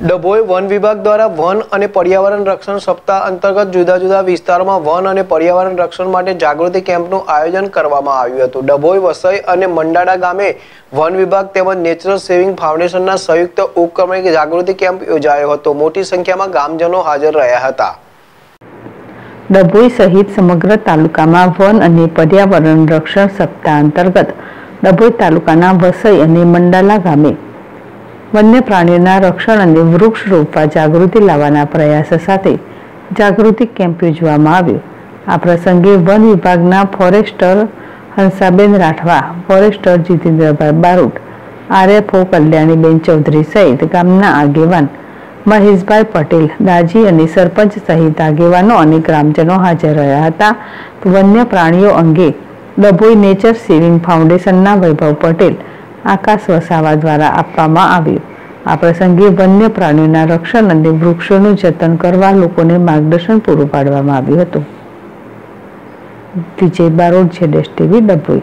Dabhoi one વિભાગ દ્વારા one અને પર્યાવરણ રક્ષણ સપ્તાહ અંતર્ગત જુદા જુદા વિસ્તારોમાં વન અને પર્યાવરણ રક્ષણ માટે જાગૃતિ કેમ્પનું આયોજન કરવામાં આવ્યું હતું. ડભોઈ વસઈ અને મંડાડા ગામે વન વિભાગ તેમજ નેચરલ સેવિંગ ફાઉન્ડેશનના સંયુક્ત ઉપક્રમે જાગૃતિ કેમ્પ યોજાયો હતો. મોટી સંખ્યામાં ગામજનો હાજર રહ્યા હતા. ડભોઈ સહિત સમગ્ર તાલુકામાં વન અને પર્યાવરણ રક્ષણ સપ્તાહ અંતર્ગત ડભોઈ તાલુકાના વસઈ અને મંડાલા ગામે वन्य प्राणीना रक्षण और वृक्ष रोपवा जागृति लाववाना प्रयास साथे जागृति केम्प योजवामां आव्यो. आ प्रसंगे वन विभागना forester Hansaben Rathwa, forester Jitendra bhai Barot, RFO कल्याणीबेन Chaudhary सहित गामना आगेवान महेश भाई पटेल, दाजी और सरपंच सहित आगेवानो अने ग्रामजनों हाजर रह्या हता. तो वन्य प्राणीओ अंगे डभोई नेचर सेविंग फाउंडेशनना वैभव पटेल, आकाश वसावा द्वारा આપવામાં આવ્યું. આ પ્રસંગે વન્ય પ્રાણીઓના રક્ષણ અને વૃક્ષોનું જતન કરવા લોકોને માર્ગદર્શન પૂરું પાડવામાં આવ્યું હતું. વિજય બારોડવી, ડભોઈ.